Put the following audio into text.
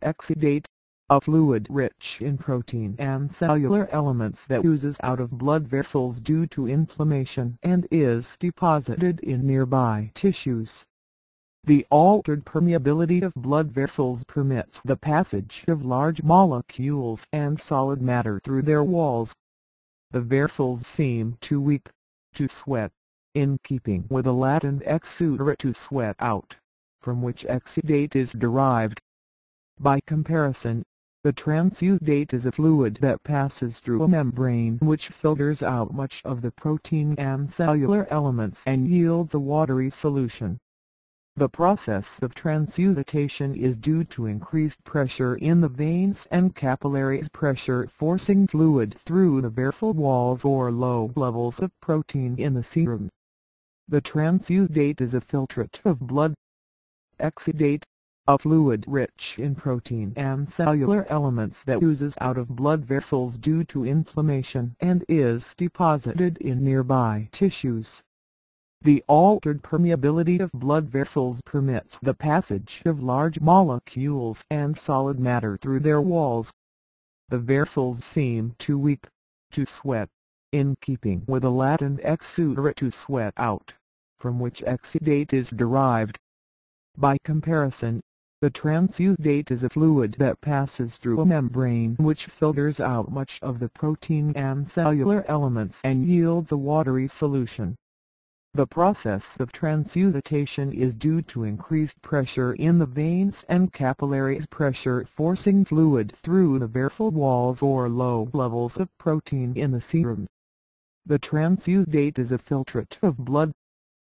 exudate, a fluid rich in protein and cellular elements that oozes out of blood vessels due to inflammation and is deposited in nearby tissues. The altered permeability of blood vessels permits the passage of large molecules and solid matter through their walls. The vessels seem too weak to sweat, in keeping with the Latin exudere to sweat out, from which exudate is derived. By comparison, the transudate is a fluid that passes through a membrane which filters out much of the protein and cellular elements and yields a watery solution. The process of transudation is due to increased pressure in the veins and capillaries, pressure forcing fluid through the vessel walls or low levels of protein in the serum. The transudate is a filtrate of blood. Exudate, a fluid rich in protein and cellular elements that oozes out of blood vessels due to inflammation and is deposited in nearby tissues. The altered permeability of blood vessels permits the passage of large molecules and solid matter through their walls. The vessels seem too weak to sweat, in keeping with the Latin exudere to sweat out, from which exudate is derived. By comparison, the transudate is a fluid that passes through a membrane which filters out much of the protein and cellular elements and yields a watery solution. The process of transudation is due to increased pressure in the veins and capillaries, pressure forcing fluid through the vessel walls or low levels of protein in the serum. The transudate is a filtrate of blood.